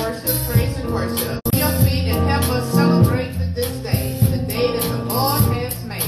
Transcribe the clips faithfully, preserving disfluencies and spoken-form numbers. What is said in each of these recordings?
worship, praise, and worship. Feel free to help us celebrate with this day, the day that the Lord has made.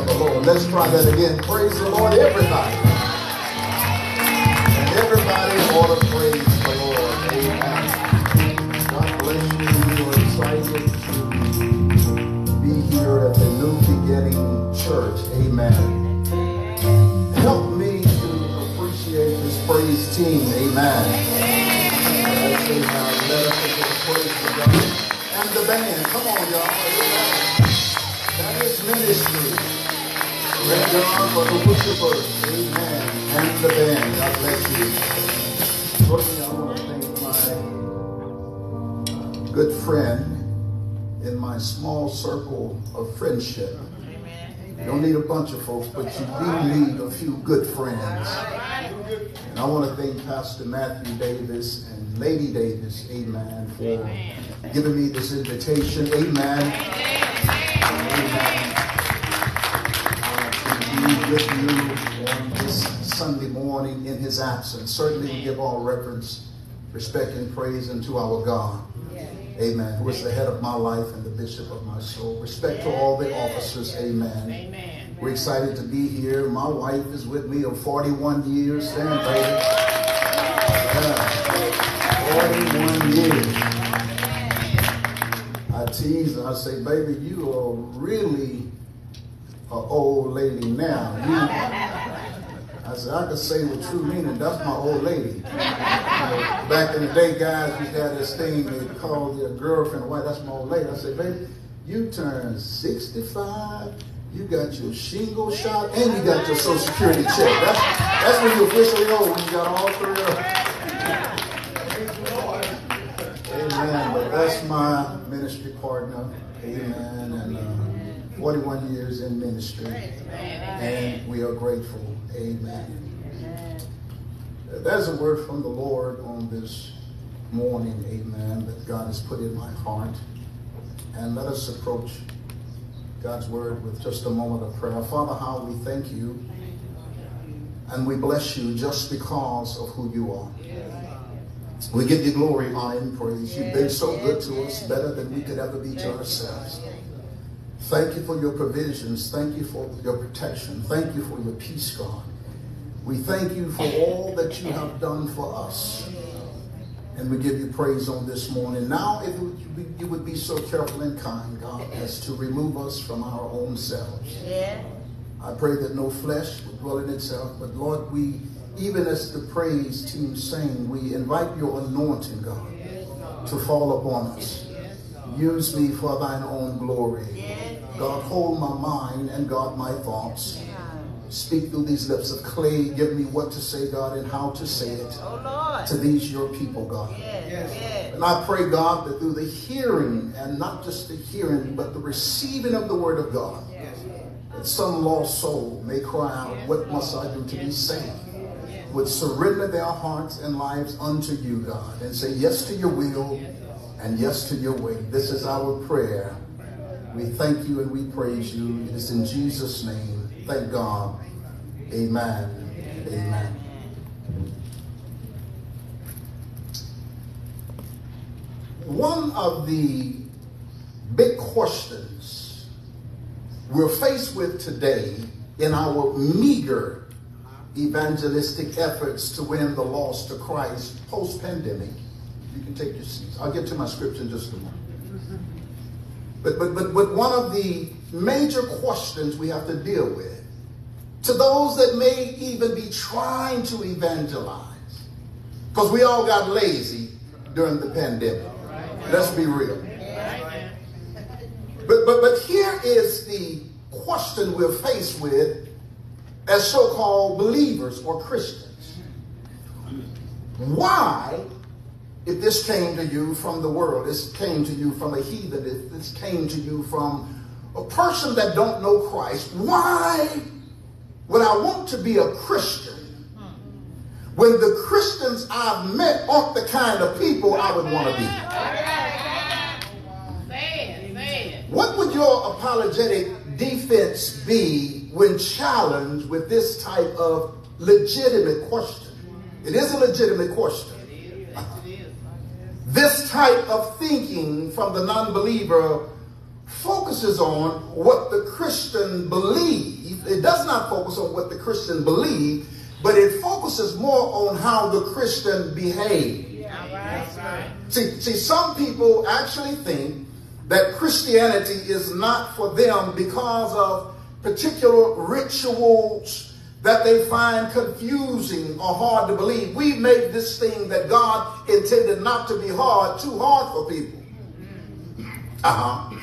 of the Lord. Let's try that again. Praise the Lord, everybody. And everybody ought to praise the Lord. Amen. God bless you. We are excited to be here at the New Beginning Church. Amen. Help me to appreciate this praise team. Amen. Amen. Amen. And the band. Come on, y'all. That is ministry. Praise God for the worshipers. Amen. And the band. God bless you. First, I want to thank my good friend in my small circle of friendship. You don't need a bunch of folks, but you do need a few good friends. And I want to thank Pastor Matthew Davis and Lady Davis, amen, for giving me this invitation. Amen. With you on this Sunday morning in his absence. Certainly we give all reverence, respect, and praise unto our God. Yes. Amen. Who is the head of my life and the bishop of my soul. Respect yes. to all the officers. Yes. Amen. Amen. We're excited to be here. My wife is with me of forty-one years. Stand, baby. Yeah. forty-one years. I tease and I say, baby, you are really an old lady now. You, I said, I could say with true meaning, that's my old lady. You know, back in the day, guys, we had this thing they called their girlfriend, why, that's my old lady. I said, baby, you turned sixty-five, you got your shingle shot, and you got your Social Security check. That's, that's when you officially old, when you got all three of them. Amen. But that's my ministry partner. Amen. And, uh, forty-one years in ministry, and we are grateful. Amen. There's a word from the Lord on this morning, amen, that God has put in my heart. And let us approach God's word with just a moment of prayer. Father, how we thank you, and we bless you just because of who you are. We give you glory, honor, and praise. You've been so good to us, better than we could ever be to ourselves. Thank you for your provisions. Thank you for your protection. Thank you for your peace, God. We thank you for all that you have done for us. And we give you praise on this morning. Now, if you would be so careful and kind, God, as to remove us from our own selves. Yeah. I pray that no flesh would dwell in itself. But, Lord, we, even as the praise team sang, we invite your anointing, God, to fall upon us. Use me for thine own glory. God, hold my mind and guard my thoughts. Speak through these lips of clay. Give me what to say, God, and how to say it to these your people, God. And I pray, God, that through the hearing, and not just the hearing, but the receiving of the word of God, that some lost soul may cry out, what must I do to be saved? Would surrender their hearts and lives unto you, God, and say yes to your will, and yes to your way. This is our prayer. We thank you and we praise you. It is in Jesus' name. Thank God. Amen. Amen. One of the big questions we're faced with today in our meager evangelistic efforts to win the lost to Christ post-pandemic. You can take your seats. I'll get to my scripture in just a moment. But, but, but, but one of the major questions we have to deal with, to those that may even be trying to evangelize, because we all got lazy during the pandemic. Let's be real. But, but, but here is the question we're faced with as so-called believers or Christians. Why? If this came to you from the world, this came to you from a heathen, if this came to you from a person that don't know Christ, why would I want to be a Christian when the Christians I've met aren't the kind of people I would want to be? What would your apologetic defense be when challenged with this type of legitimate question? It is a legitimate question. This type of thinking from the non-believer focuses on what the Christian believes. It does not focus on what the Christian believes, but it focuses more on how the Christian behaves. Yeah, right, right. See, see, some people actually think that Christianity is not for them because of particular rituals that they find confusing or hard to believe. We made this thing that God intended not to be hard too hard for people. Uh-huh.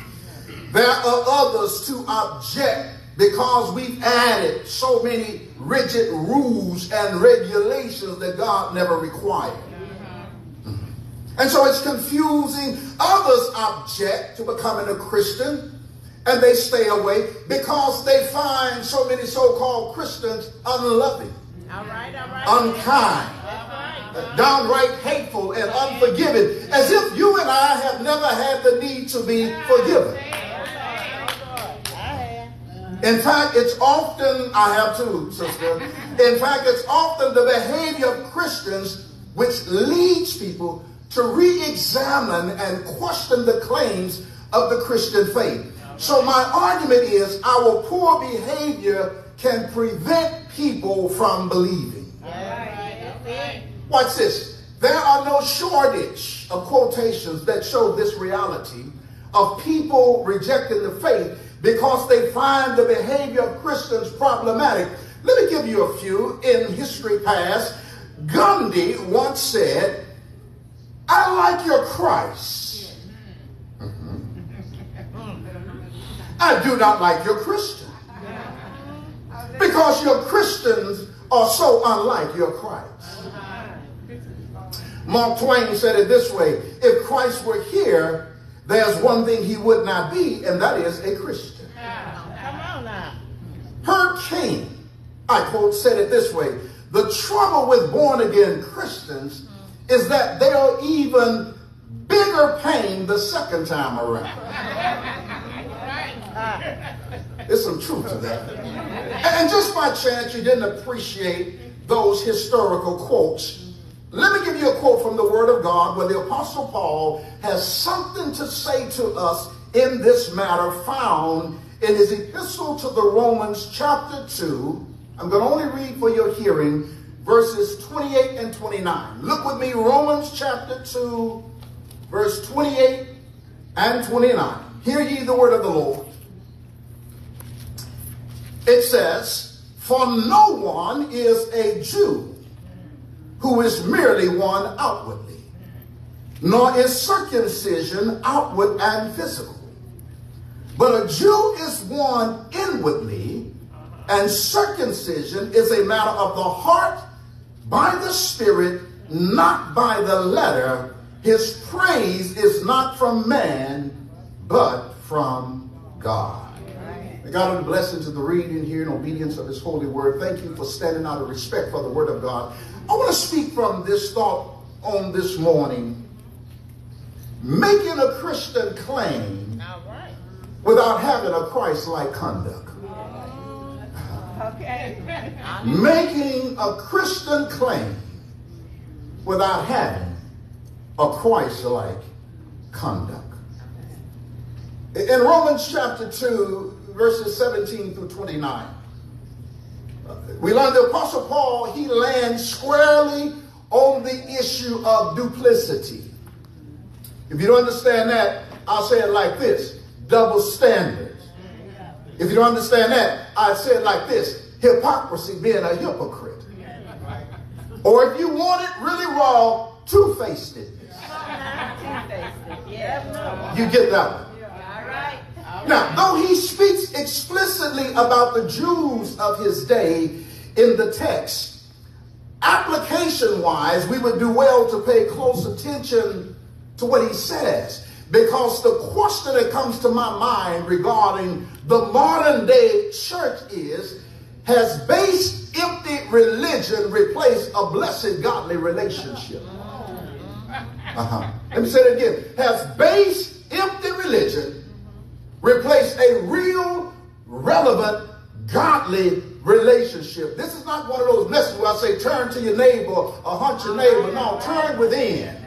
There are others to object because we've added so many rigid rules and regulations that God never required. And so it's confusing. Others object to becoming a Christian, and they stay away because they find so many so-called Christians unloving, all right, all right. unkind, all right, all right. downright hateful and unforgiving, as if you and I have never had the need to be forgiven. In fact, it's often, I have too, sister, in fact, it's often the behavior of Christians which leads people to re-examine and question the claims of the Christian faith. So my argument is our poor behavior can prevent people from believing. Watch this. There are no shortage of quotations that show this reality of people rejecting the faith because they find the behavior of Christians problematic. Let me give you a few. In history past, Gandhi once said, "I like your Christ. Mm-hmm. I do not like your Christian. Because your Christians are so unlike your Christ." Mark Twain said it this way, "If Christ were here, there's one thing he would not be, and that is a Christian." Herb King, I quote, said it this way, "The trouble with born-again Christians is that they'll even bigger pain the second time around." There's some truth to that. And just by chance you didn't appreciate those historical quotes, let me give you a quote from the Word of God where the Apostle Paul has something to say to us in this matter, found in his epistle to the Romans chapter two. I'm going to only read for your hearing verses twenty-eight and twenty-nine. Look with me, Romans chapter two, verse twenty-eight and twenty-nine. Hear ye the word of the Lord. It says, "For no one is a Jew who is merely one outwardly, nor is circumcision outward and physical. But a Jew is one inwardly, and circumcision is a matter of the heart by the Spirit, not by the letter. His praise is not from man, but from God." May God be a blessing to the reading here in obedience of his holy word. Thank you for standing out of respect for the word of God. I want to speak from this thought on this morning. Making a Christian claim without having a Christ-like conduct. Okay. Making a Christian claim without having a Christ-like conduct. In Romans chapter two, verses seventeen through twenty-nine, we learn the Apostle Paul, he lands squarely on the issue of duplicity. If you don't understand that, I'll say it like this: double standard. If you don't understand that, I say it like this: hypocrisy, being a hypocrite. Or if you want it really raw, two-facedness. You get that one. Now, though he speaks explicitly about the Jews of his day in the text, application-wise, we would do well to pay close attention to what he says. Because the question that comes to my mind regarding the modern-day church is, has based empty religion replaced a blessed godly relationship? Uh-huh. Let me say it again. Has based empty religion replaced a real, relevant, godly relationship? This is not one of those messages where I say turn to your neighbor or hunt your neighbor. No, turn within.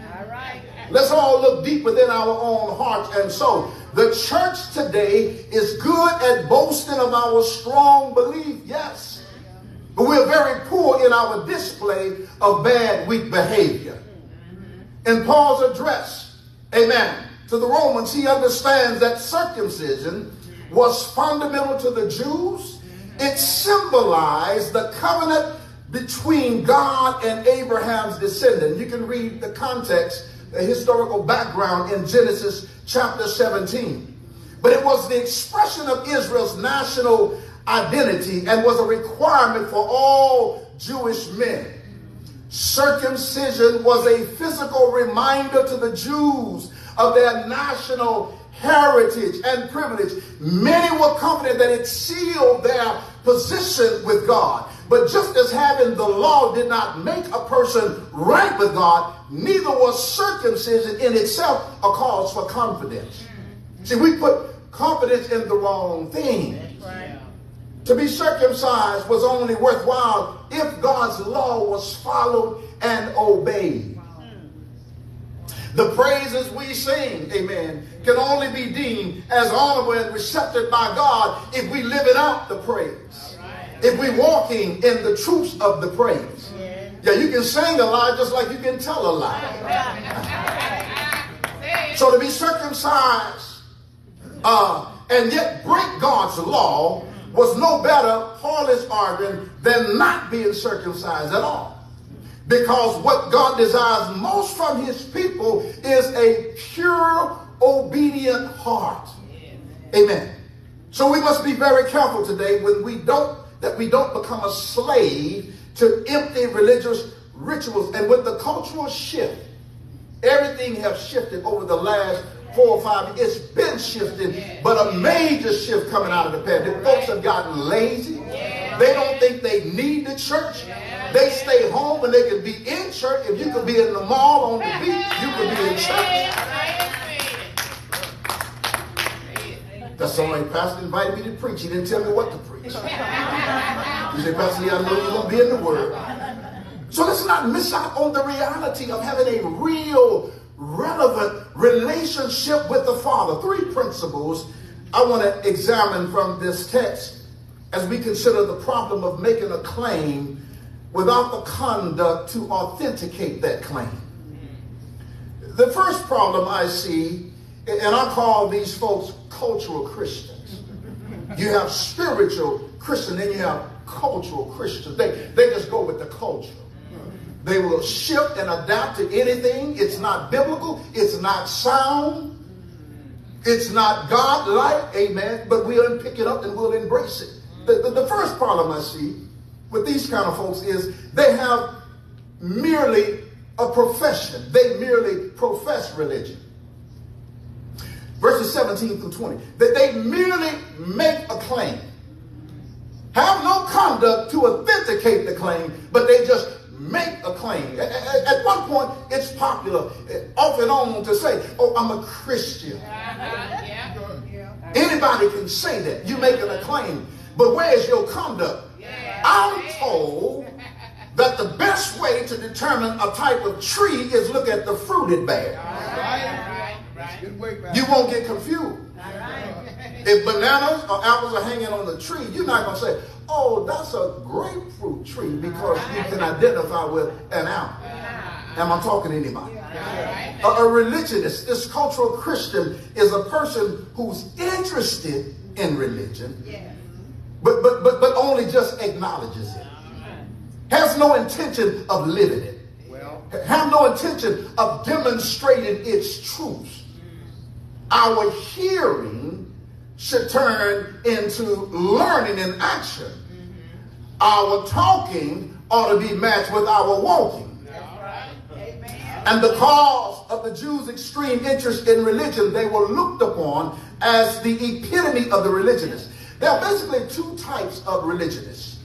Let's all look deep within our own hearts and soul. The church today is good at boasting of our strong belief, yes. But we're very poor in our display of bad, weak behavior. In Paul's address, amen, to the Romans, he understands that circumcision was fundamental to the Jews. It symbolized the covenant between God and Abraham's descendant. You can read the context, the historical background in Genesis chapter seventeen. But it was the expression of Israel's national identity and was a requirement for all Jewish men. Circumcision was a physical reminder to the Jews of their national heritage and privilege. Many were confident that it sealed their position with God. But just as having the law did not make a person right with God, neither was circumcision in itself a cause for confidence. See, we put confidence in the wrong thing. Right. To be circumcised was only worthwhile if God's law was followed and obeyed. Wow. The praises we sing, amen, can only be deemed as honorable and accepted by God if we live it out, the praise. All right. If we walking in the truth of the praise. Yeah. Yeah, you can sing a lie just like you can tell a lie. All right. All right. So to be circumcised uh, and yet break God's law was no better, Paul is arguing, than not being circumcised at all. Because what God desires most from his people is a pure, obedient heart. Amen. So we must be very careful today when we don't, that we don't become a slave to empty religious rituals. And with the cultural shift, everything has shifted over the last four or five years. It's been shifting, yeah, but a yeah. major shift coming out of the pandemic. Folks have gotten lazy. Yeah. They don't think they need the church. Yeah. They stay home and they can be in church. If you could be in the mall, on the beach, you could be in church. Yeah. That's somebody, Pastor invited me to preach. He didn't tell me what to preach. He said, Pastor Lee, I know you're going to be in the Word. So let's not miss out on the reality of having a real relevant relationship with the Father. Three principles I want to examine from this text as we consider the problem of making a claim without the conduct to authenticate that claim. The first problem I see, and I call these folks cultural Christians. You have spiritual Christians, then you have cultural Christians. They, they just go with the culture. They will shift and adapt to anything. It's not biblical. It's not sound. It's not God-like. Amen. But we'll pick it up and we'll embrace it. The, the, the first problem I see with these kind of folks is they have merely a profession. They merely profess religion. Verses seventeen through twenty. That they merely make a claim. Have no conduct to authenticate the claim, but they just make a claim. At one point, it's popular, off and on, to say, oh, I'm a Christian. Uh-huh. Yeah. Anybody can say that. You're making a claim. But where's your conduct? Yeah. I'm told that the best way to determine a type of tree is look at the fruit it bears. Right. Right. You won't get confused. Right. If bananas or apples are hanging on the tree, you're not going to say, oh, that's a grapefruit tree, because you can identify with an apple. Am I talking to anybody? A, a religionist, this cultural Christian, is a person who's interested in religion, but, but, but, but only just acknowledges it. Has no intention of living it. Have no intention of demonstrating its truth. Our hearing should turn into learning in action. Our talking ought to be matched with our walking. And because of the Jews' extreme interest in religion, they were looked upon as the epitome of the religionists. There are basically two types of religionists.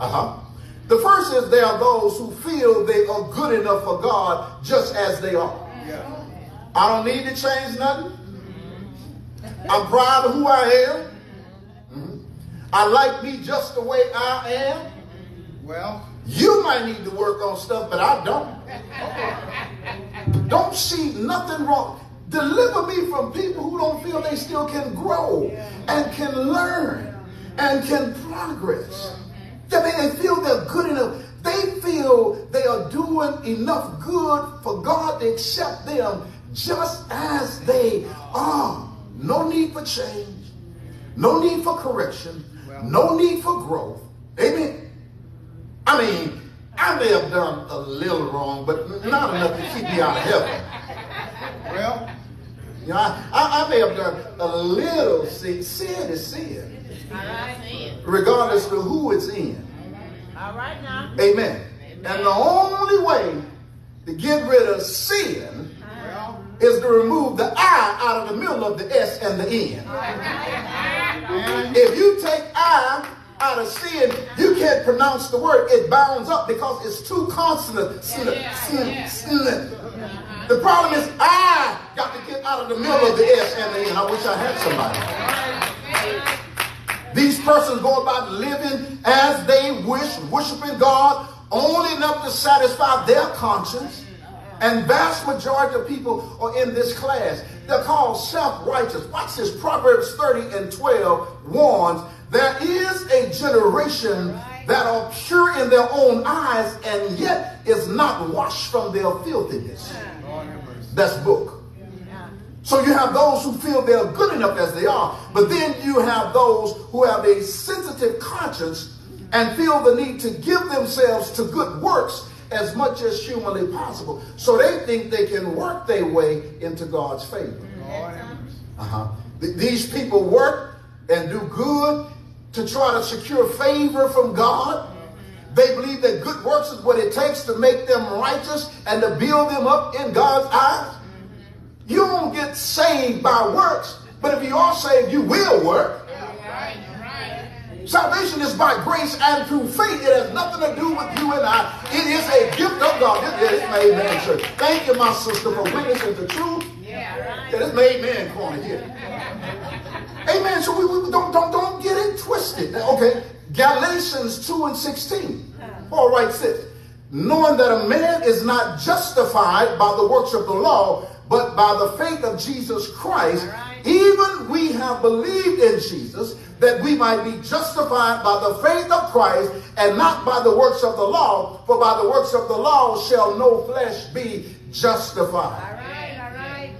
Uh-huh. The first is there are those who feel they are good enough for God just as they are. Yeah. I don't need to change nothing. I'm proud of who I am. I like me just the way I am. Well, you might need to work on stuff, but I don't. Don't see nothing wrong. Deliver me from people who don't feel they still can grow and can learn and can progress. I mean, they feel they're good enough. They feel they are doing enough good for God to accept them just as they are. No need for change. No need for correction. No need for growth. Amen. I mean, I may have done a little wrong, but not enough to keep me out of heaven. Well, you know, I, I, I may have done a little sin. Sin is sin. Regardless of who it's in. All right now. Amen. Amen. And the only way to get rid of sin well. is to remove the I out of the middle of the S and the N. Right. If you take I out of sin, you can't pronounce the word. It bounds up because it's two consonants. Yeah, yeah, yeah. The problem is I got to get out of the middle of the S and the N. I wish I had somebody. These persons go about living as they wish, worshiping God only enough to satisfy their conscience. And vast majority of people are in this class. They're called self-righteous. Watch this. Proverbs thirty and twelve warns, there is a generation that are pure in their own eyes and yet is not washed from their filthiness. That's book. So you have those who feel they're good enough as they are, but then you have those who have a sensitive conscience and feel the need to give themselves to good works as much as humanly possible. So they think they can work their way into God's favor. Uh-huh. These people work and do good to try to secure favor from God. They believe that good works is what it takes to make them righteous and to build them up in God's eyes. You won't get saved by works, but if you are saved, you will work. Right, right. Salvation is by grace and through faith. It has nothing to do with you and I. It is a gift of God. It is made man church. Thank you, my sister, for witnessing the truth. Yeah, it is made man corner here. Amen. So we, we don't don't don't get it twisted. Okay. Galatians two and sixteen. Paul writes this, knowing that a man is not justified by the works of the law, but by the faith of Jesus Christ, right. Even we have believed in Jesus, that we might be justified by the faith of Christ and not by the works of the law. For by the works of the law shall no flesh be justified. All right, all right.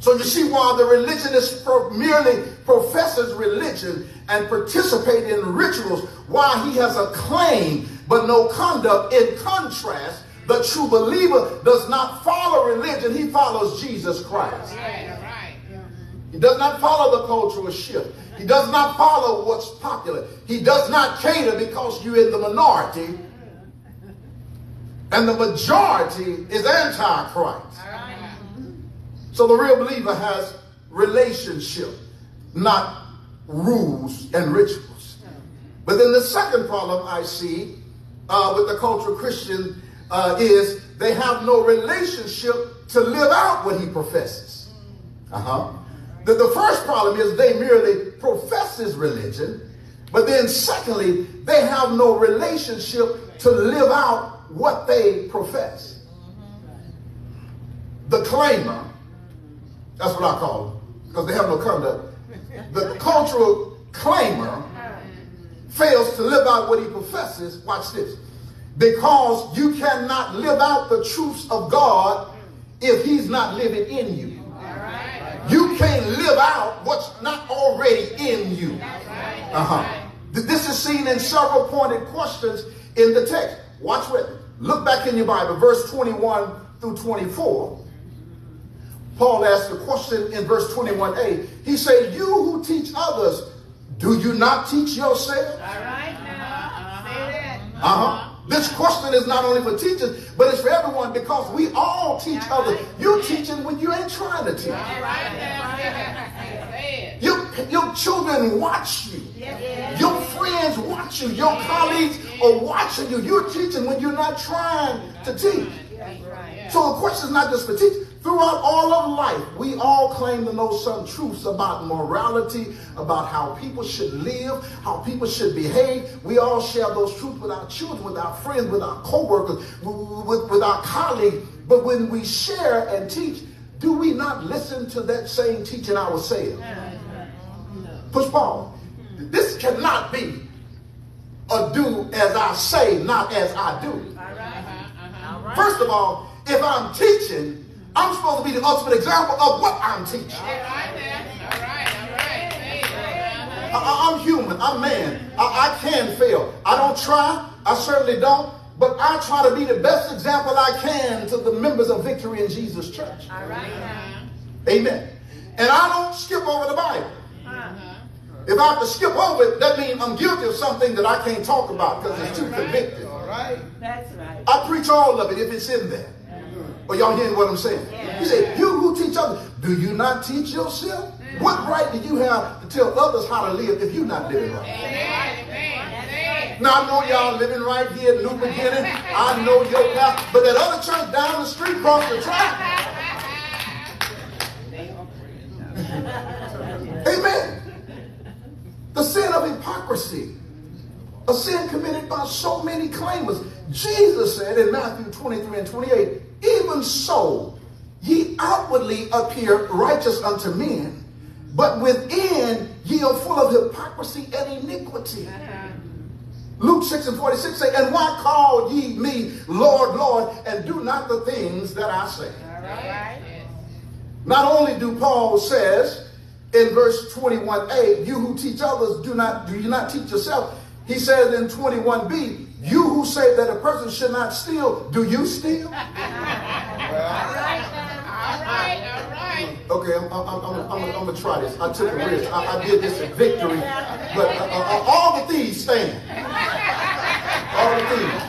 So you see, while the religionist merely professes religion and participates in rituals, while he has a claim but no conduct, in contrast, the true believer does not follow religion. He follows Jesus Christ. Right, right. He does not follow the cultural shift. He does not follow what's popular. He does not cater because you're in the minority. And the majority is anti-Christ. Right. So the real believer has relationship, not rules and rituals. But then the second problem I see uh, with the cultural Christian Uh, is they have no relationship to live out what he professes. Uh-huh. The, the first problem is they merely profess his religion, but then secondly, they have no relationship to live out what they profess. The claimer, that's what I call them, because they have no conduct. The cultural claimer fails to live out what he professes. Watch this. Because you cannot live out the truths of God if he's not living in you. You can't live out what's not already in you. Uh-huh. This is seen in several pointed questions in the text. Watch with me. Look back in your Bible, verse twenty-one through twenty-four. Paul asked the question in verse twenty-one A. He said, you who teach others, do you not teach yourself? All right. Uh-huh. This question is not only for teachers, but it's for everyone, because we all teach others. You're teaching when you ain't trying to teach. Your, your children watch you. Your friends watch you. Your colleagues are watching you. You're teaching when you're not trying to teach. So the question is not just for teachers. Throughout all of life, we all claim to know some truths about morality, about how people should live, how people should behave. We all share those truths with our children, with our friends, with our co-workers, with, with our colleagues. But when we share and teach, do we not listen to that same teaching ourselves? Push Paul. This cannot be a do as I say, not as I do. First of all, if I'm teaching, I'm supposed to be the ultimate example of what I'm teaching. I, I'm human. I'm man. I, I can fail. I don't try. I certainly don't. But I try to be the best example I can to the members of Victory in Jesus Church. All right. Amen. And I don't skip over the Bible. Uh-huh. If I have to skip over it, that means I'm guilty of something that I can't talk about because it's too convicting. All right. That's right. I preach all of it if it's in there. Are y'all hearing what I'm saying? Yeah. He said, you who teach others, do you not teach yourself? Mm. What right do you have to tell others how to live if you're not living right? Amen. Amen. Now, I know y'all living right here, New Beginning. I know your path, but that other church down the street across the track. Amen. The sin of hypocrisy. A sin committed by so many claimers. Jesus said in Matthew twenty-three and twenty-eight, even so, ye outwardly appear righteous unto men, but within ye are full of hypocrisy and iniquity. Uh-huh. Luke six and forty-six say, and why call ye me Lord, Lord, and do not the things that I say? All right. Not only do Paul says in verse twenty-one A, you who teach others, do not do you not teach yourself? He says in twenty-one B, you who say that a person should not steal, do you steal? All right, all right, all right. Okay, I'm, I'm, I'm, I'm, I'm going to try this. I took a risk. I, I did this in Victory. But uh, uh, all the thieves stand. All the thieves.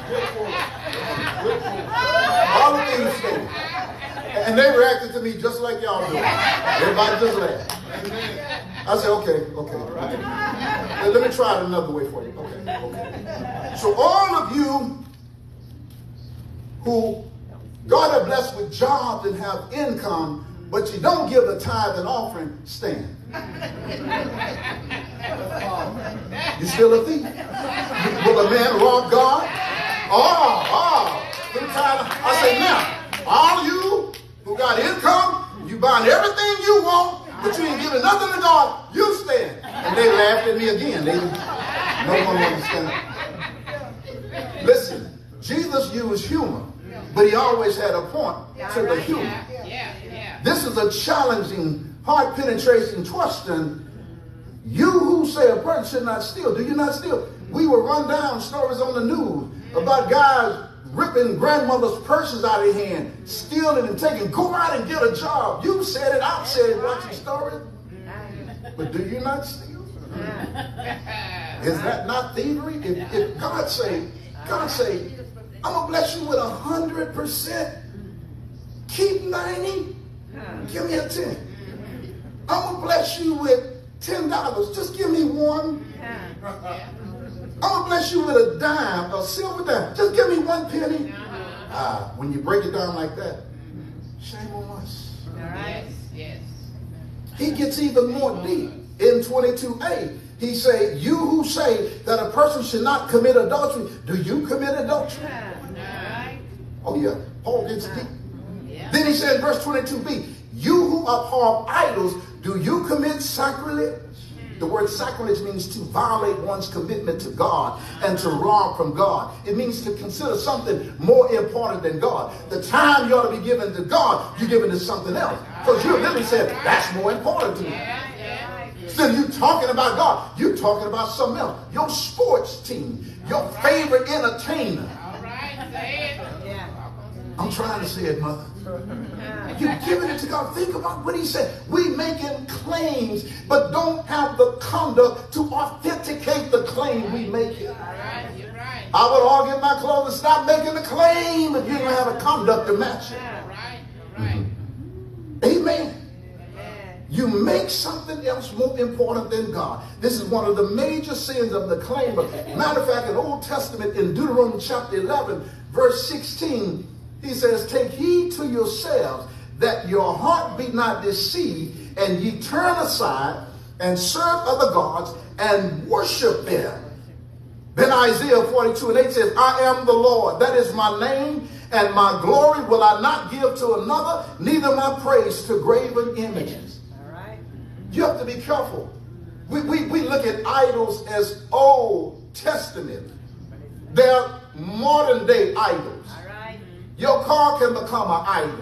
All the thieves stand. And they reacted to me just like y'all do. Everybody just laughed. I said, okay, okay. Right. Let me try it another way for you. Okay, okay. So all of you who God are blessed with jobs and have income, but you don't give the tithe and offering, stand. You still a thief? Will a man rob God? Oh, oh. I say, now, all you who got income, you buying everything you want, but you ain't giving nothing to God, you stand. And they laughed at me again. They, no one understands. Listen, Jesus used humor, but he always had a point to the humor. This is a challenging, hard penetration question. You who say a person should not steal, do you not steal? We will run down stories on the news about guys ripping grandmother's purses out of hand, stealing and taking, go out and get a job. You said it, I said it, watch the story. But do you not steal? Is that not thievery? If, if God say, God say, I'm going to bless you with a hundred percent. Keep ninety. Give me a ten. I'm going to bless you with ten dollars. Just give me one. I'm going to bless you with a dime, a silver dime. Just give me one penny. Uh-huh. Ah, when you break it down like that, shame on us. All right. Yes. He gets even more deep. In twenty-two A, he say, you who say that a person should not commit adultery, do you commit adultery? All right. Oh, yeah. Paul gets deep. Yeah. Then he said in verse twenty-two B, you who abhor idols, do you commit sacrilege? The word sacrilege means to violate one's commitment to God and to rob from God. It means to consider something more important than God. The time you ought to be given to God, you're giving to something else. Because you literally said, that's more important to me. Instead of you talking about God, you're talking about something else. Your sports team, your favorite entertainer. I'm trying to say it, mother. You're giving it to God. Think about what he said. We making claims, but don't have the conduct to authenticate the claim we make. You're right, you're right. I would all get my clothes and stop making the claim if you don't have the conduct to match it. You're right, you're right. Amen. You make something else more important than God. This is one of the major sins of the claimer. Matter of fact, in the Old Testament, in Deuteronomy chapter eleven, verse sixteen, he says, take heed to yourselves that your heart be not deceived, and ye turn aside and serve other gods and worship them. Then Isaiah forty-two and eight says, I am the Lord, that is my name, And my glory will I not give to another, neither my praise to graven images. All right. You have to be careful. We, we, we look at idols as Old Testament. They're modern day idols. All right. Your car can become an idol.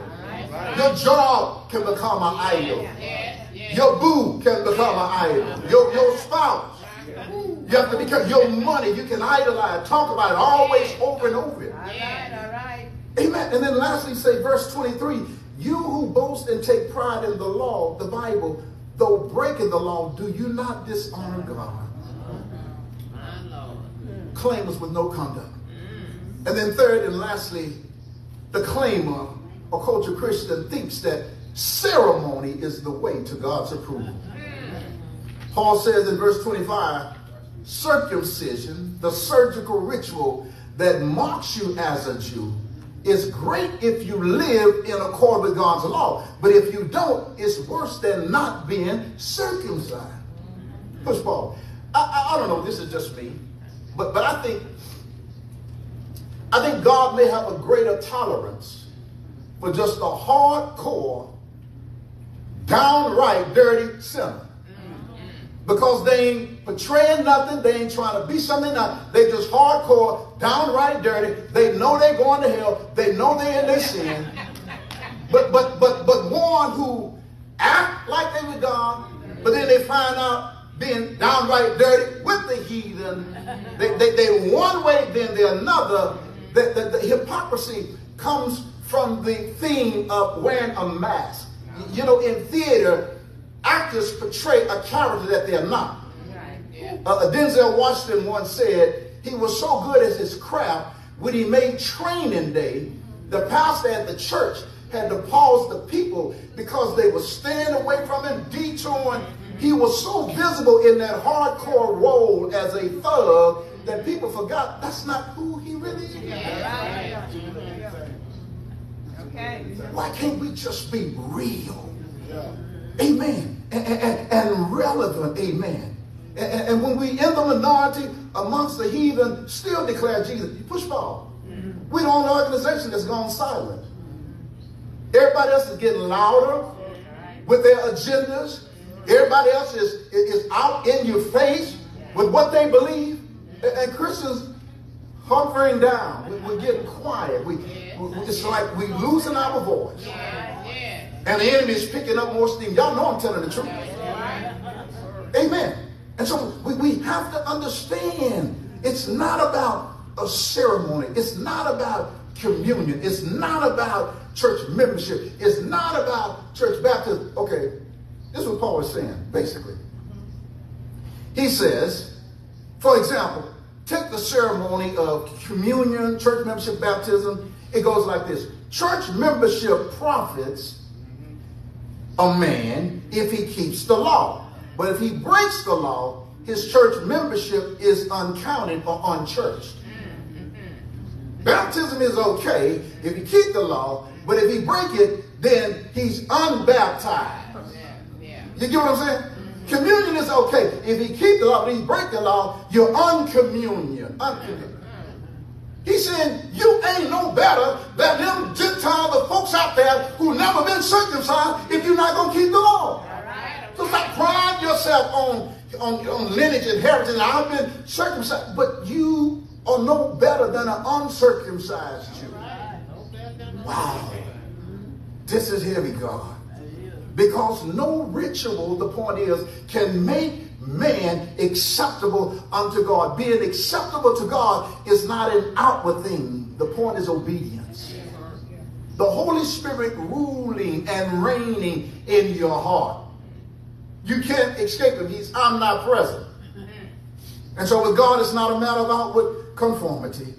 Right. Your job can become an idol. Yeah, yeah. Your boo can become yeah. an idol. Your, your spouse. Yeah. You have to be careful. Your money, you can idolize, talk about it, always over and over. All right, all right. Amen. And then lastly, say verse twenty-three, you who boast and take pride in the law, the Bible, though breaking the law, do you not dishonor God? My Lord. Claimers with no conduct. Mm. And then third and lastly, the claimer, a culture Christian, thinks that ceremony is the way to God's approval. Paul says in verse twenty-five, circumcision, the surgical ritual that marks you as a Jew, is great if you live in accord with God's law. But if you don't, it's worse than not being circumcised. First Paul, I, I, I don't know, this is just me, but, but I think, I think God may have a greater tolerance for just a hardcore, downright dirty sinner. Because they ain't portraying nothing. They ain't trying to be something. Not. They just hardcore, downright dirty. They know they're going to hell. They know they're in their sin. But, but, but, but one who act like they were God, but then they find out being downright dirty with the heathen. They, they, they one way, then they're another. The, the, the hypocrisy comes from the theme of wearing a mask. You know, in theater, actors portray a character that they're not. Right, yeah. uh, Denzel Washington once said he was so good at his craft, when he made Training Day, the pastor at the church had to pause the people because they were staying away from him, detouring. He was so visible in that hardcore role as a thug that people forgot that's not who he really is. Yeah, right. Why can't we just be real? Yeah. Amen. And, and, and relevant. Amen. And, and when we in the minority amongst the heathen, still declare Jesus. Push ball. Mm-hmm. We're the only organization that's gone silent. Everybody else is getting louder with their agendas. Everybody else is, is out in your face with what they believe. And Christians hunkering down. We're getting quiet. We, It's like we're losing our voice. Yeah, yeah. And the enemy is picking up more steam. Y'all know I'm telling the truth. Amen. And so we, we have to understand it's not about a ceremony. It's not about communion. It's not about church membership. It's not about church baptism. Okay, this is what Paul is saying, basically. He says, for example, take the ceremony of communion, church membership, baptism. It goes like this. Church membership profits a man if he keeps the law. But if he breaks the law, his church membership is uncounted or unchurched. Baptism is okay if you keep the law, but if he break it, then he's unbaptized. You get what I'm saying? Communion is okay. If he keep the law, but he break the law, you're uncommunion. Uncommunion. He said, you ain't no better than them Gentile, the folks out there who never been circumcised if you're not going to keep the law. All right, okay. So stop crying yourself on, on, on lineage and heritage. I've been circumcised, but you are no better than an uncircumcised Jew. Right. Wow. This is heavy, God. Because no ritual, the point is, can make man acceptable unto God. Being acceptable to God is not an outward thing. The point is obedience. The Holy Spirit ruling and reigning in your heart. You can't escape him. He's omnipresent. And so with God, it's not a matter of outward conformity.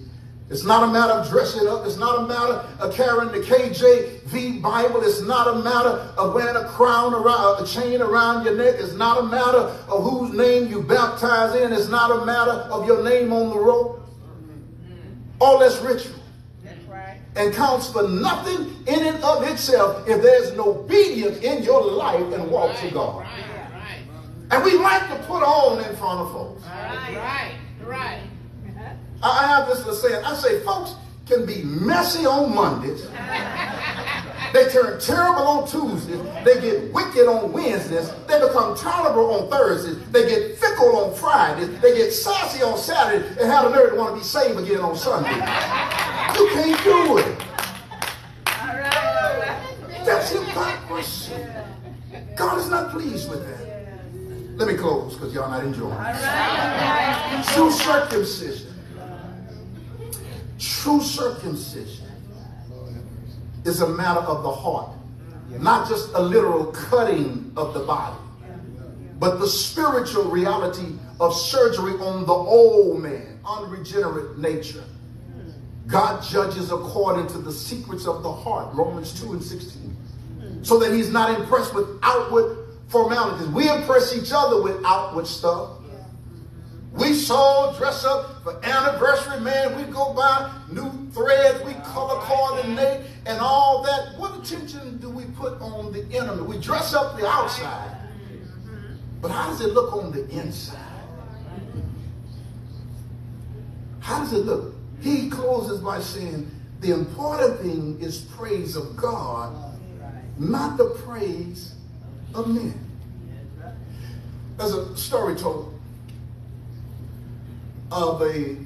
It's not a matter of dressing up. It's not a matter of carrying the K J V Bible. It's not a matter of wearing a crown around, a chain around your neck. It's not a matter of whose name you baptize in. It's not a matter of your name on the rope. All that's ritual. That's right. And counts for nothing in and of itself if there's no obedience in your life and walk right, to God. Right, right. And we like to put on in front of folks. Right, right, right. I have this to say, I say, folks, can be messy on Mondays. They turn terrible on Tuesdays. They get wicked on Wednesdays. They become tolerable on Thursdays. They get fickle on Fridays. They get sassy on Saturdays and have the nerve to want to be saved again on Sunday. You can't do it. All right, all right. That's hypocrisy. God is not pleased with that. Let me close because y'all not enjoying this. True circumcision. True circumcision is a matter of the heart, not just a literal cutting of the body, but the spiritual reality of surgery on the old man, unregenerate nature. God judges according to the secrets of the heart, Romans two and sixteen, so that he's not impressed with outward formalities. We impress each other with outward stuff. We so dress up for anniversary, man. We go buy new threads. We color coordinate and all that. What attention do we put on the enemy? We dress up the outside, but how does it look on the inside? How does it look? He closes by saying, the important thing is praise of God, not the praise of men. There's a story told of a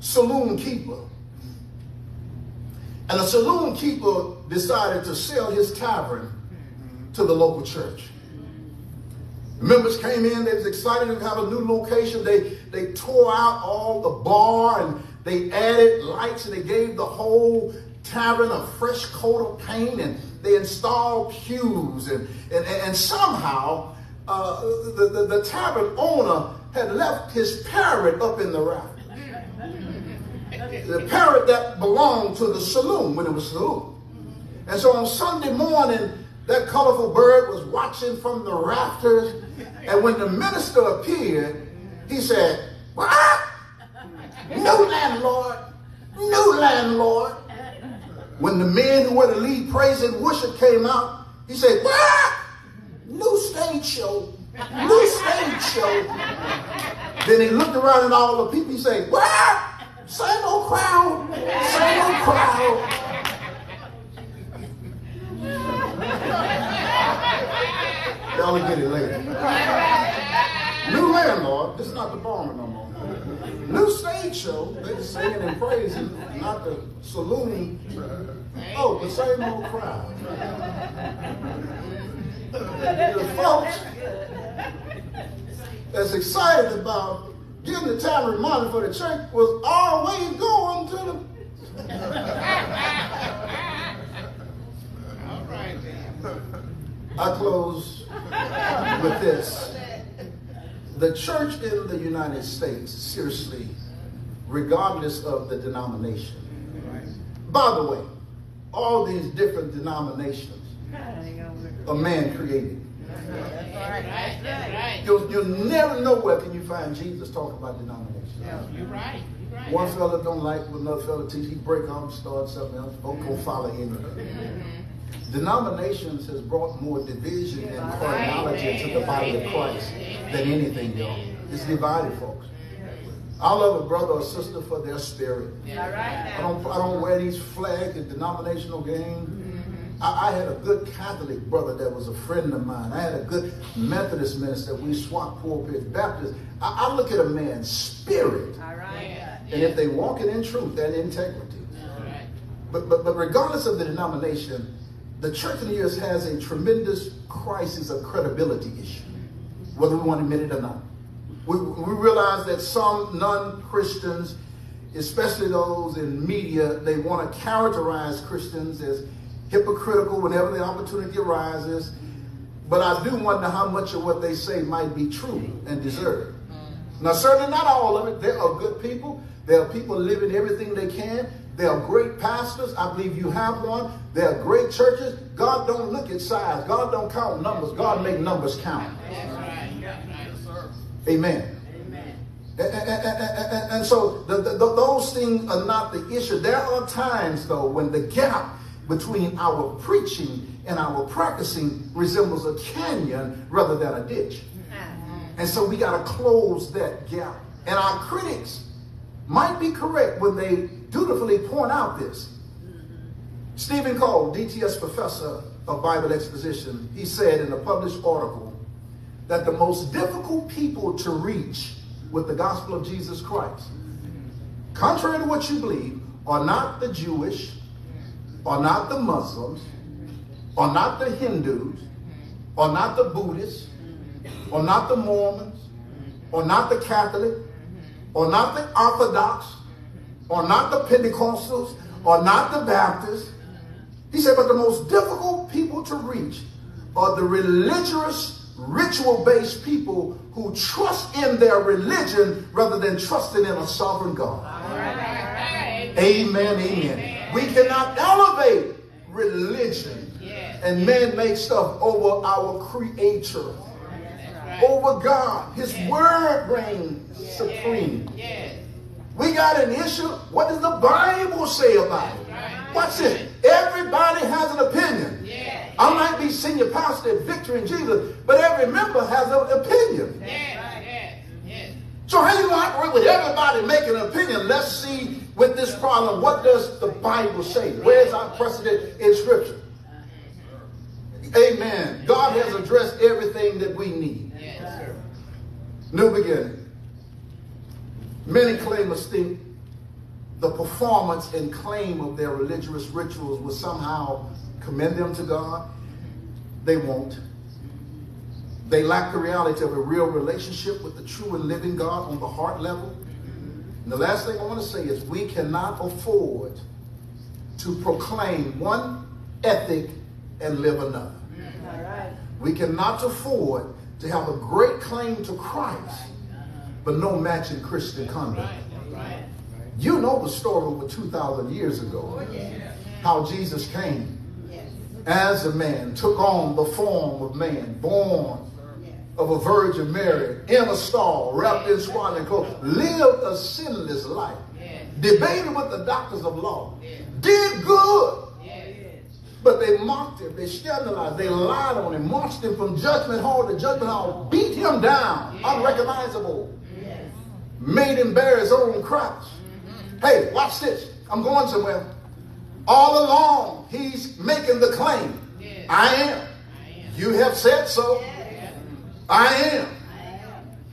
saloon keeper, and a saloon keeper decided to sell his tavern to the local church. The members came in, they was excited to have a new location. They they tore out all the bar and they added lights, and they gave the whole tavern a fresh coat of paint, and they installed pews, and and, and somehow uh, the, the, the tavern owner had left his parrot up in the rafters. The parrot that belonged to the saloon when it was saloon. And so on Sunday morning, that colorful bird was watching from the rafters. And when the minister appeared, he said, "What? No landlord, no landlord." When the men who were to lead praise and worship came out, he said, "What? New stage show. New stage show." Then he looked around at all the people. He said, "What? Same old crowd. Same old crowd." Y'all will get it later. New landlord. This is not the barman no more. New stage show. They're singing and praising, not the saloon. Oh, the same old crowd. The folks that's excited about getting the tavern money for the church was always going to the... All right, man. I close with this. The church in the United States, seriously, regardless of the denomination. By the way, all these different denominations a man created. You'll, you'll never know where can you find Jesus talking about denominations. Yeah, you're right. You're right. One fella don't like what another fella teach. He break off and start something else. Don't go follow anything. Denominations has brought more division and carnality to the body of Christ than anything, y'all. It's divided, folks. I love a brother or sister for their spirit. I don't, I don't wear these flags and denominational games. I had a good Catholic brother that was a friend of mine. I had a good Methodist minister. We swapped pulpits, Baptist. I, I look at a man's spirit. All right. Yeah. And if they walking in truth and integrity. All right. But, but, but regardless of the denomination, the church in the U S has a tremendous crisis of credibility issue, whether we want to admit it or not. We, we realize that some non-Christians, especially those in media, they want to characterize Christians as hypocritical whenever the opportunity arises, but I do wonder how much of what they say might be true and deserved. Now, certainly not all of it. There are good people. There are people living everything they can. There are great pastors. I believe you have one. There are great churches. God don't look at size. God don't count numbers. God make numbers count. Amen. And, and, and, and so the, the, those things are not the issue. There are times, though, when the gap between our preaching and our practicing resembles a canyon rather than a ditch. And so we got to close that gap. And our critics might be correct when they dutifully point out this. Stephen Cole, D T S professor of Bible exposition, he said in a published article that the most difficult people to reach with the gospel of Jesus Christ, contrary to what you believe, are not the Jewish, are not the Muslims, are not the Hindus, are not the Buddhists, are not the Mormons, are not the Catholic, are not the Orthodox, are not the Pentecostals, are not the Baptists. He said, but the most difficult people to reach are the religious, ritual-based people who trust in their religion rather than trusting in a sovereign God. All right, all right. Amen, amen, amen. We cannot elevate religion yes. and man-made stuff over our Creator, right. over God. His yes. word reigns yes. supreme. Yes. We got an issue. What does the Bible say about it? Right. What's it? Everybody has an opinion. Yeah. I might be senior pastor at Victory in Jesus, but every member has an opinion. Yeah. Yeah. Yeah. So how you operate with everybody making an opinion? Let's see with this problem, what does the Bible say? Where's our precedent in Scripture? Amen. God has addressed everything that we need. Yes. New beginning. Many claimers think the performance and claim of their religious rituals will somehow commend them to God. They won't. They lack the reality of a real relationship with the true and living God on the heart level. And the last thing I want to say is we cannot afford to proclaim one ethic and live another. All right. We cannot afford to have a great claim to Christ, but no matching Christian conduct. You know the story over two thousand years ago, how Jesus came as a man, took on the form of man, born of a Virgin Mary, in a stall, wrapped in swaddling clothes, lived a sinless life, debated with the doctors of law, did good, but they mocked him, they scandalized, they lied on him, marched him from judgment hall to judgment hall, beat him down, unrecognizable, made him bear his own cross. Hey, watch this. I'm going somewhere. All along, he's making the claim. Yes. I, am. I am. You have said so. Yes. I am. I am.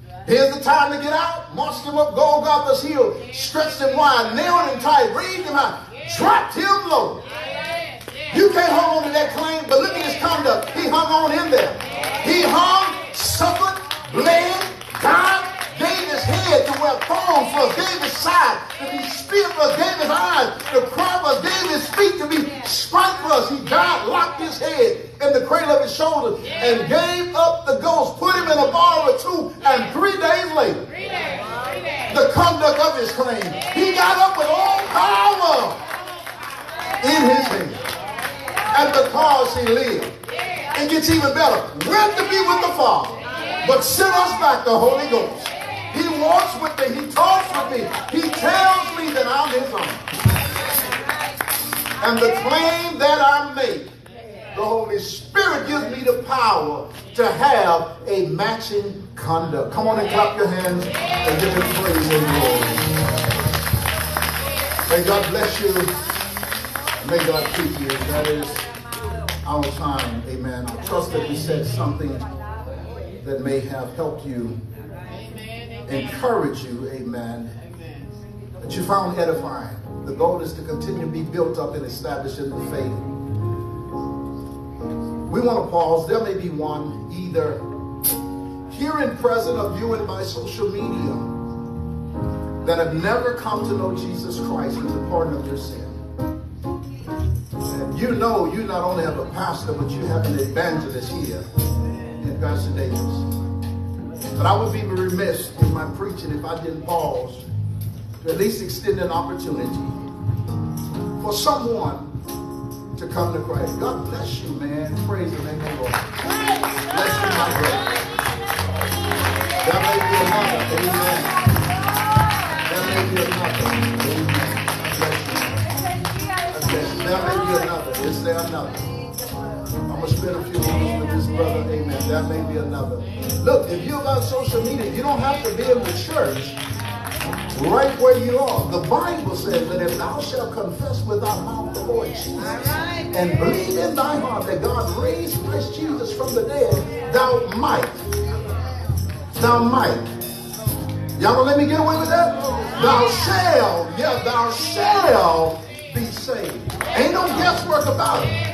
Right. Here's the time to get out. Marched him up Golgotha's hill. Yes. Stretched him wide. Nailed him tight. Raised him high. Yes. Dropped him low. Yes. You can't hold on to that claim, but look yes. at his conduct. He hung on in there. Yes. He hung, suffered, bled, died. David's head to wear thorns for David's side, to be spear for David's eyes, to cry for David's feet, to be striped for us. He died, locked his head in the cradle of his shoulder, and gave up the ghost, put him in a bar or two, and three days later, the conduct of his claim. He got up with all power in his hand. And because he lived, it gets even better. Went to be with the Father, but sent us back the Holy Ghost. He walks with me. He talks with me. He tells me that I'm his own. And the claim that I make, the Holy Spirit gives me the power to have a matching conduct. Come on and clap your hands and give him praise and glory. May God bless you. May God keep you. That is our time. Amen. I trust that we said something that may have helped you. Encourage you, amen, amen, that you found edifying. The goal is to continue to be built up and established in the faith. We want to pause. There may be one either here in present or viewing by social media that have never come to know Jesus Christ as a pardon of your sin. And you know you not only have a pastor, but you have an evangelist here in Pastor Davis. But I would be remiss in my preaching if I didn't pause to at least extend an opportunity for someone to come to Christ. God bless you, man. Praise the name of the Lord. Bless you, my brother. That may be another. Amen. That may be another. Amen. Bless you. That may be another. Is there another? I'm going to spend a few moments with this brother. Amen. That may be another. Look, if you're about social media, you don't have to be in the church right where you are. The Bible says that if thou shalt confess with thy mouth the Lord Jesus and believe in thy heart that God raised Christ Jesus from the dead, thou might. Thou might. Y'all gonna let me get away with that? Thou shalt, yeah, thou shalt be saved. Ain't no guesswork about it.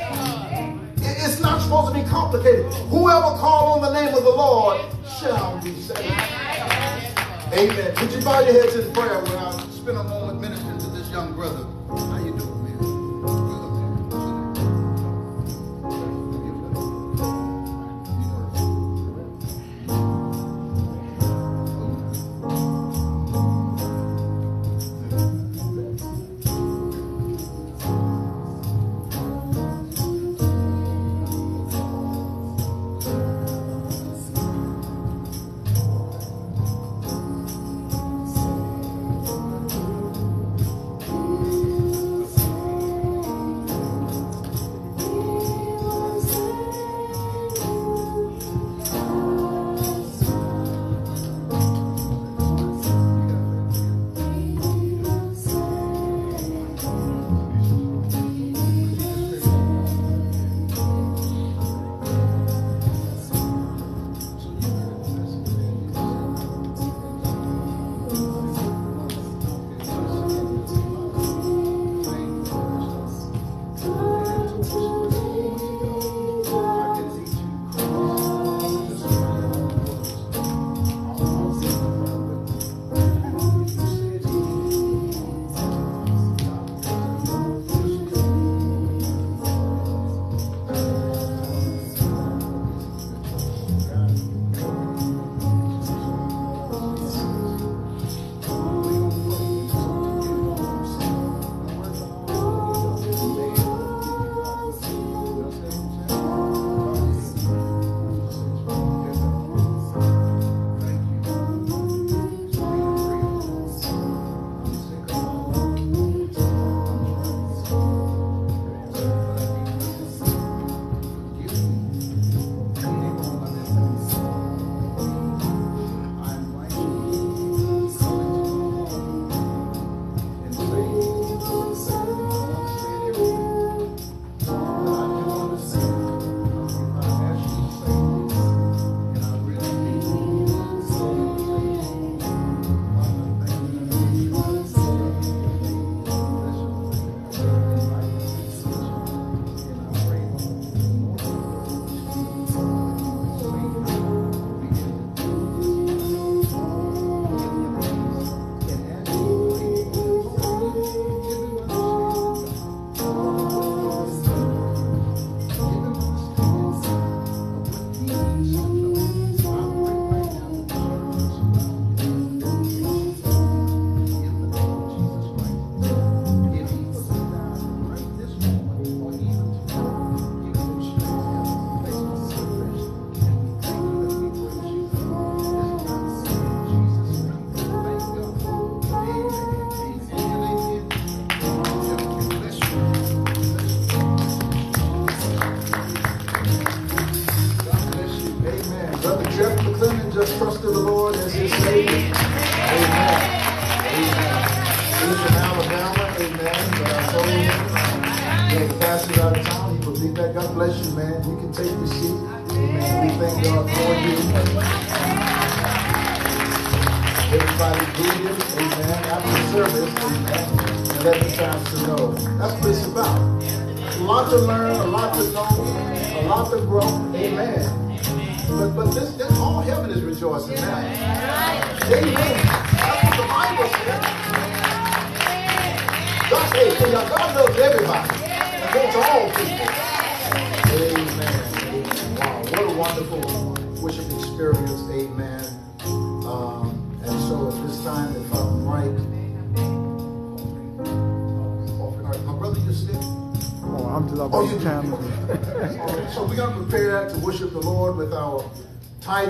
It's not supposed to be complicated. Whoever calls on the name of the Lord shall be saved. Amen. Would you bow your heads in prayer when I spend a moment ministering to this young brother? How you doing, man?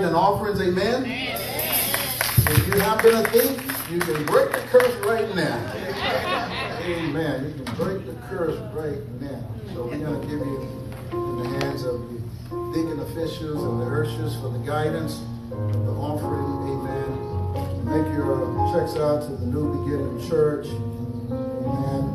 And offerings, amen. Amen. If you have been a thief, you can break the curse right now. Amen. You can break the curse right now. So we're going to give you in the hands of the deacon officials and the ushers for the guidance, the offering, amen. Make your uh, checks out to the New Beginning Church. Amen.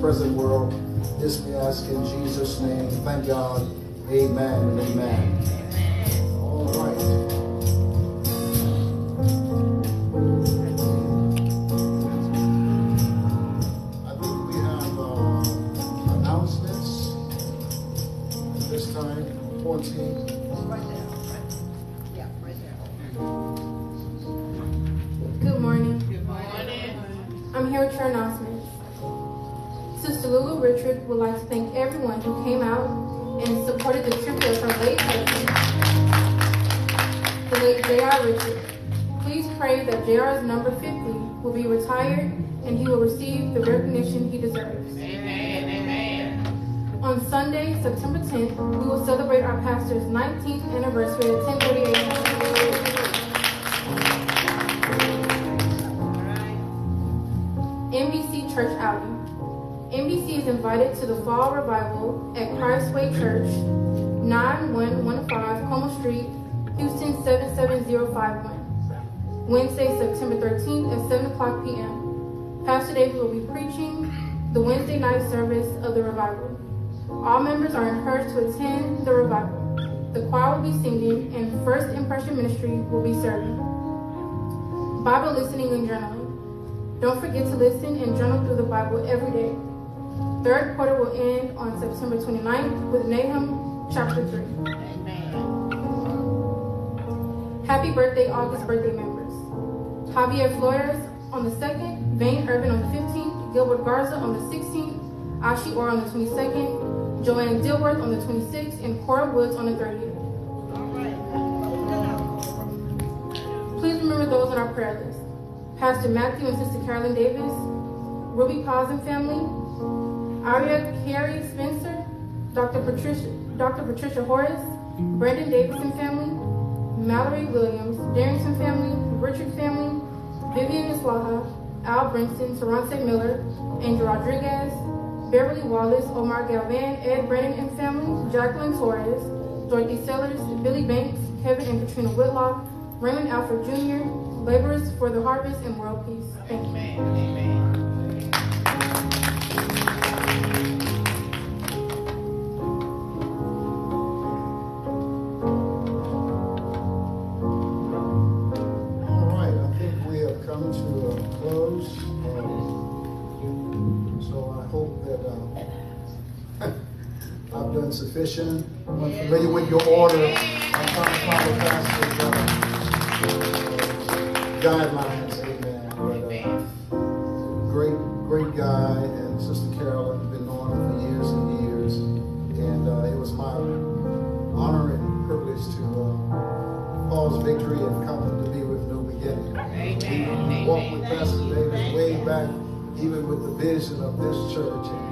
Present world. This we ask in Jesus' name. Thank God. Amen. Amen. All right. I believe we have uh, announcements at this time. fourteen. Right there, right? Yeah, right there. Good morning. Good morning. I'm here with your announcement. Sister Lulu Richard would like to thank everyone who came out and supported the tribute of her late husband, the late J R Richard. Please pray that J R's number fifty will be retired and he will receive the recognition he deserves. Amen, amen. On Sunday, September tenth, we will celebrate our pastor's nineteenth anniversary at ten thirty a m N B C Church Outing. N B C is invited to the Fall Revival at Christway Church, nine one one five Como Street, Houston seven seven zero five one, Wednesday, September thirteenth at seven o'clock p m Pastor Davis will be preaching the Wednesday night service of the revival. All members are encouraged to attend the revival. The choir will be singing and First Impression Ministry will be serving. Bible listening and journaling. Don't forget to listen and journal through the Bible every day. Third quarter will end on September twenty-ninth with Nahum chapter three. Amen. Happy birthday, August birthday members. Javier Flores on the second, Vane Urban on the fifteenth, Gilbert Garza on the sixteenth, Ashi Orr on the twenty-second, Joanne Dilworth on the twenty-sixth, and Cora Woods on the thirtieth. All right. Please remember those on our prayer list. Pastor Matthew and Sister Carolyn Davis, Ruby Paws and family, Aria Carrie Spencer, Doctor Patricia, Doctor Patricia Horace, Brandon Davidson family, Mallory Williams, Darrington family, Richard family, Vivian Islaha, Al Brinson, Terrance Miller, Andrew Rodriguez, Beverly Wallace, Omar Galvan, Ed Brennan and family, Jacqueline Torres, Dorothy Sellers, Billy Banks, Kevin and Katrina Whitlock, Raymond Alfred Junior, laborers for the harvest and world peace. Thank Amen. You. Amen. All right, I think we have come to a close. Um, so I hope that uh, I've done sufficient. I'm familiar with your order. I'm trying to follow Pastor's uh, guidelines. Amen. But, uh, great, great guy. And Sister Carolyn has been knowing her for years and years. And uh, it was my honor and privilege to uh, Paul's victory and coming to be with New Beginning. Amen. Walked with Pastor Davis way back, even with the vision of this church and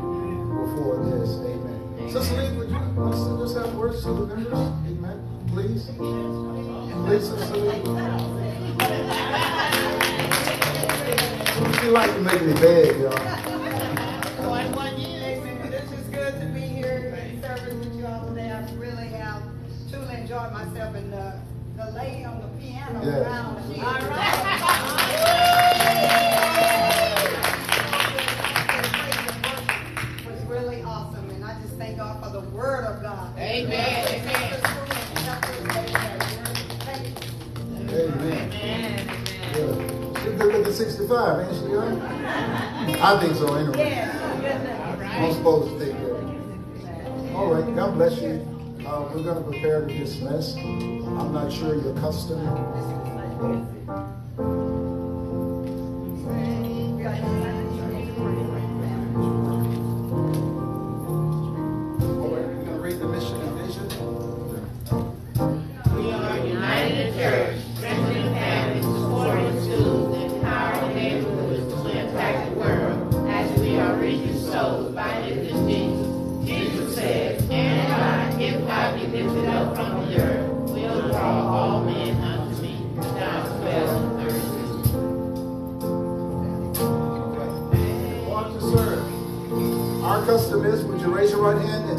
before this. Amen. Sister Lee, would you also just have words to the members? Amen. Please. Please, Sister Lee. She like to make me beg, y'all. One, one year. It's just good to be here and serving with you all today. I really have truly enjoyed myself. And the, the lady on the piano. Yes. Wow, she, all right. God for the word of God. Amen. Amen. Amen. She's good looking sixty-five, ain't she? I think so, anyway. Yeah. I'm supposed to think that. All right, God bless you. Uh, we're going to prepare to dismiss. I'm not sure you're accustomed.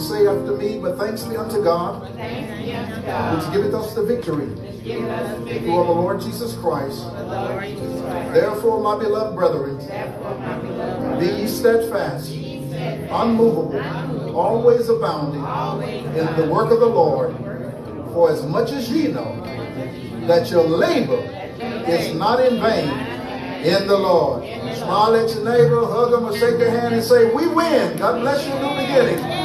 Say after me, but thanks be unto God, which giveth us the victory through our Lord Jesus Christ. Therefore, my beloved brethren, be ye steadfast, unmovable, always abounding in the work of the Lord, for as much as ye know that your labor is not in vain in the Lord. Smile at your neighbor, hug them, or shake their hand and say, we win. God bless you, New Beginning.